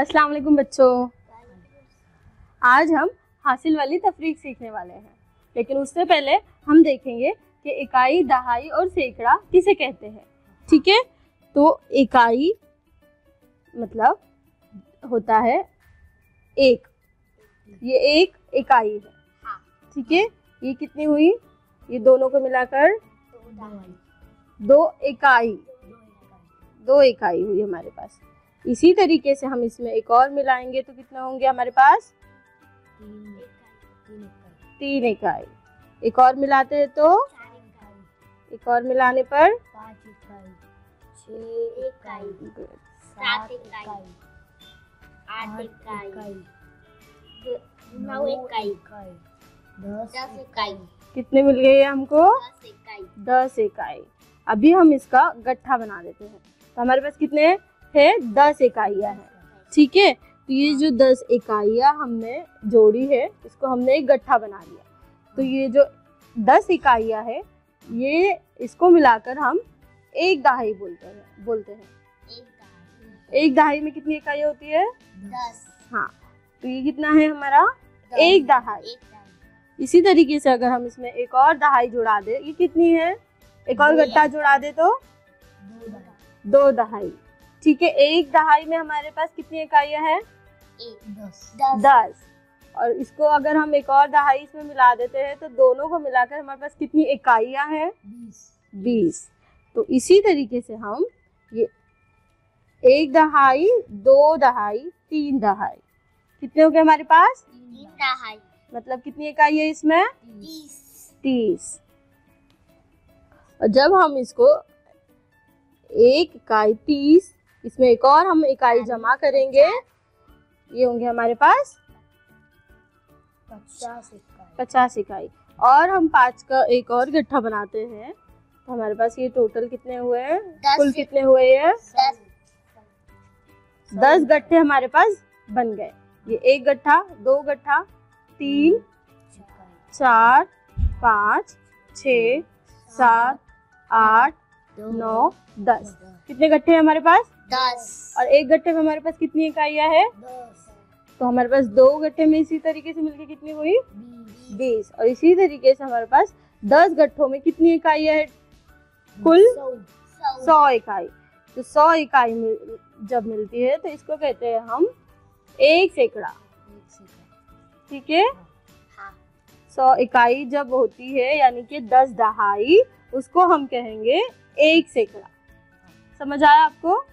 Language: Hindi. अस्सलाम वालेकुम बच्चों, आज हम हासिल वाली तफरीक सीखने वाले हैं, लेकिन उससे पहले हम देखेंगे कि इकाई, दहाई और सैकड़ा किसे कहते हैं। ठीक है, तो इकाई मतलब होता है एक, ये एक इकाई है। ठीक है, ये कितनी हुई, ये दोनों को मिलाकर दो इकाई हुई हमारे पास। इसी तरीके से हम इसमें एक और मिलाएंगे तो कितना होंगे हमारे पास, तीन इकाई। एक और मिलाते हैं तो एक और मिलाने पर 5 इकाई, 7 इकाई, 8 इकाई, 9 इकाई, 10 इकाई। कितने मिल गए हमको? 10 इकाई। अभी हम इसका गट्ठा बना देते हैं तो हमारे पास कितने है? 10 इकाइयाँ हैं। ठीक है, तो ये जो 10 इकाइयाँ हमने जोड़ी है इसको हमने एक गट्ठा बना लिया। तो ये जो 10 इकाइयाँ है ये इसको मिलाकर हम एक दहाई बोलते हैं। एक दहाई में कितनी इकाइयाँ होती है? 10। हाँ, तो ये कितना है हमारा? एक दहाई। इसी तरीके से अगर हम इसमें एक और दहाई जोड़ा दे, ये कितनी है? एक और गट्ठा जोड़ा दे तो 2 दहाई। ठीक है, एक दहाई में हमारे पास कितनी इकाइयाँ हैं? 10। और इसको अगर हम एक और दहाई इसमें मिला देते हैं तो दोनों को मिलाकर हमारे पास कितनी इकाइयाँ हैं? 20। तो इसी तरीके से हम ये एक दहाई, 2 दहाई, 3 दहाई, कितने हो गए हमारे पास? 3 दहाई। मतलब कितनी इकाई है इसमें? 30। और जब हम इसको एक इकाई 30, इसमें एक और हम इकाई जमा करेंगे, ये होंगे हमारे पास 50 इकाई। और हम 5 का एक और गट्ठा बनाते हैं तो हमारे पास ये टोटल कितने हुए हैं? कुल कितने हुए हैं? 10 गट्ठे हमारे पास बन गए। ये एक गट्ठा, 2 गट्ठा, 3, 4, 5, 6, 7, 8, 9, 10, कितने गट्ठे हैं हमारे पास? 10। और एक गट्ठे में हमारे पास कितनी इकाइयाँ हैं? 10। तो हमारे पास 2 गट्ठे में इसी तरीके से मिलके कितनी हुई? 20। और इसी तरीके से हमारे पास 10 गट्ठों में कितनी इकाइयाँ हैं? कुल 100 इकाई। तो 100 इकाई जब मिलती है तो इसको कहते हैं हम एक सैकड़ा। ठीक है, 100 इकाई जब होती है यानी कि 10 दहाई, उसको हम कहेंगे एक सैकड़ा। समझ आया आपको?